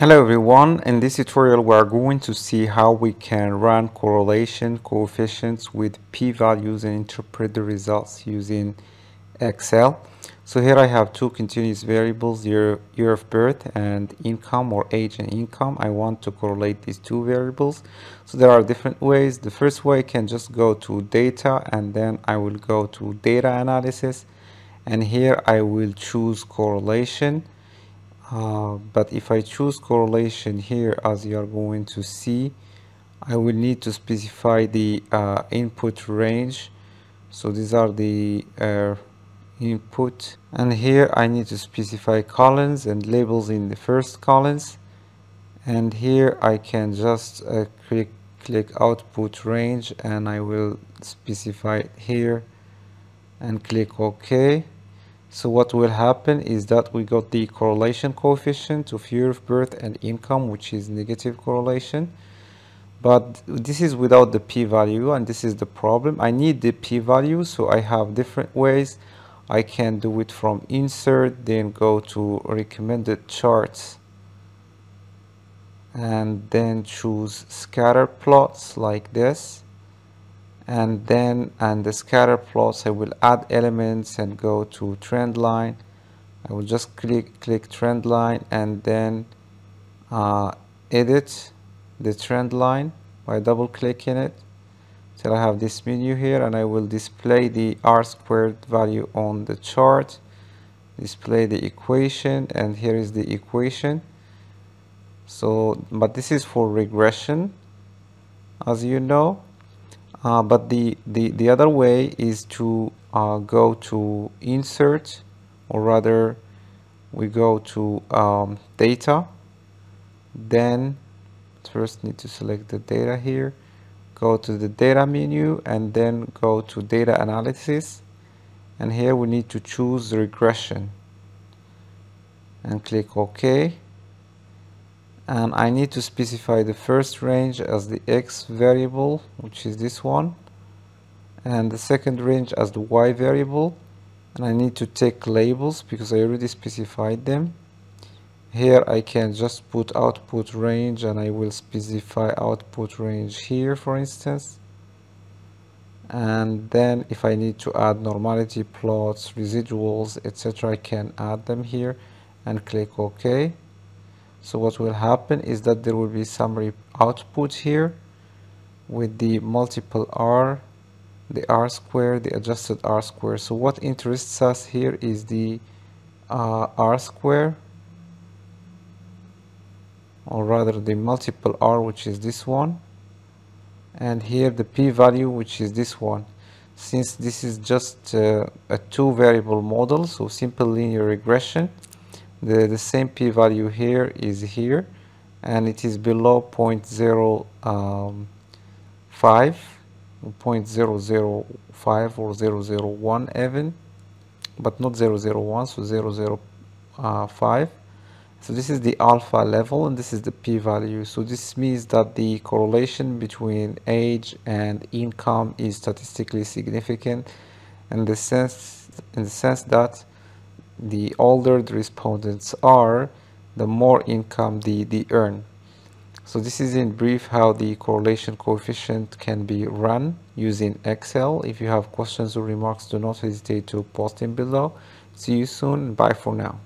Hello everyone, in this tutorial we are going to see how we can run correlation coefficients with p-values and interpret the results using Excel. So here I have two continuous variables, year of birth and income, or age and income. I want to correlate these two variables. So there are different ways. The first way, I can just go to data, and then I will go to data analysis, and here I will choose correlation. But if I choose correlation here, as you are going to see, I will need to specify the input range. So these are the input, and here I need to specify columns and labels in the first columns, and here I can just click output range, and I will specify it here and click OK. So what will happen is that we got the correlation coefficient of year of birth and income, which is negative correlation. But this is without the p-value, and this is the problem. I need the p-value, so I have different ways. I can do it from insert, then go to recommended charts, and then choose scatter plots like this. And then and the scatter plots, I will add elements and go to trend line. I will just click trend line, and then edit the trend line by double clicking it till I have this menu here, and I will display the R-squared value on the chart, display the equation, and here is the equation. So but this is for regression, as you know. But the other way is to go to insert, or rather we go to data. Then first need to select the data here, go to the data menu, and then go to data analysis, and here we need to choose regression and click OK. And I need to specify the first range as the X variable, which is this one, and the second range as the Y variable, and I need to take labels because I already specified them. Here I can just put output range, and I will specify output range here, for instance. And then if I need to add normality plots, residuals, etc., I can add them here and click OK. So what will happen is that there will be summary output here with the multiple R, the R square, the adjusted R square. So what interests us here is the R square, or rather the multiple R, which is this one, and here the p-value, which is this one. Since this is just a two-variable model, so simple linear regression, the same p-value here is here, and it is below 0.05 or 0.001 even, but not 0.01, so 0.05. So this is the alpha level, and this is the p-value. So this means that the correlation between age and income is statistically significant in the sense that the older the respondents are, the more income they earn. So this is in brief how the correlation coefficient can be run using Excel. If you have questions or remarks, do not hesitate to post them below. See you soon. Bye for now.